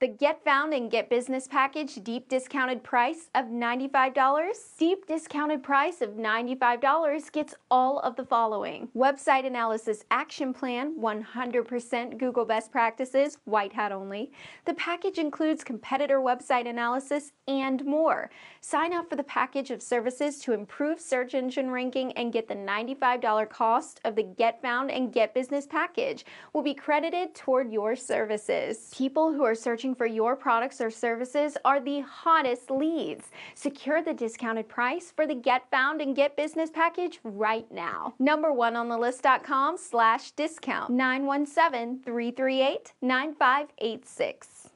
The Get Found and Get Business Package deep discounted price of $95. Deep discounted price of $95 gets all of the following: Website Analysis Action Plan, 100% Google Best Practices, white hat only. The package includes competitor website analysis and more. Sign up for the package of services to improve search engine ranking and get the $95 cost of the Get Found and Get Business Package will be credited toward your services. People who are searching for your products or services are the hottest leads. Secure the discounted price for the Get Found and Get Business Package right now. NumberOneOnTheList.com/discount 917-338-9586.